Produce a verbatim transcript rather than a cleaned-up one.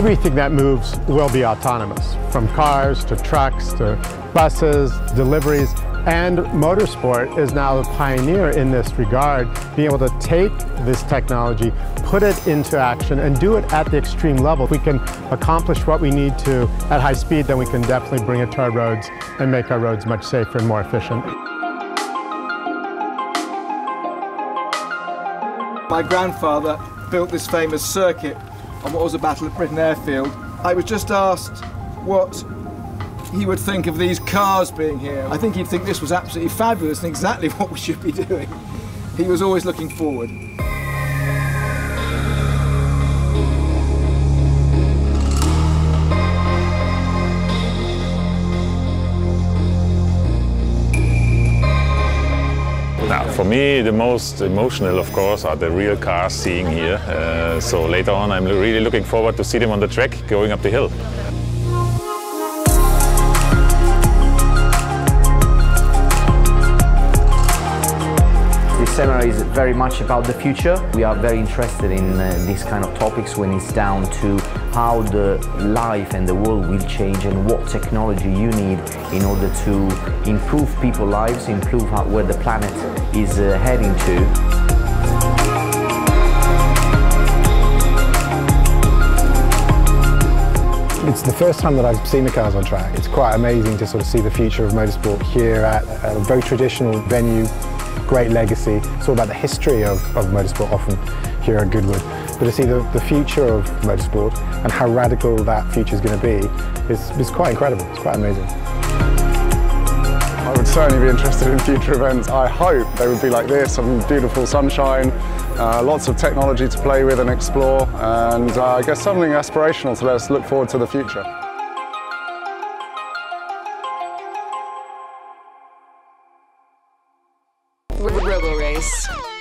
Everything that moves will be autonomous, from cars to trucks to buses, deliveries, and motorsport is now the pioneer in this regard, being able to take this technology, put it into action, and do it at the extreme level. If we can accomplish what we need to at high speed, then we can definitely bring it to our roads and make our roads much safer and more efficient. My grandfather built this famous circuit on what was a Battle of Britain airfield. I was just asked what he would think of these cars being here. I think he'd think this was absolutely fabulous and exactly what we should be doing. He was always looking forward. Now, for me, the most emotional, of course, are the real cars seeing here. Uh, so later on, I'm really looking forward to see them on the track going up the hill. This seminar is very much about the future. We are very interested in uh, these kind of topics when it's down to how the life and the world will change and what technology you need in order to improve people's lives, improve how, where the planet is uh, heading to. It's the first time that I've seen the cars on track. It's quite amazing to sort of see the future of motorsport here at a very traditional venue. Great legacy. It's all about the history of, of motorsport, often here at Goodwood. But to see the, the future of motorsport and how radical that future is going to be is, is quite incredible. It's quite amazing. I would certainly be interested in future events. I hope they would be like this, some beautiful sunshine, uh, lots of technology to play with and explore, and uh, I guess something aspirational to let us look forward to the future. Robo Race.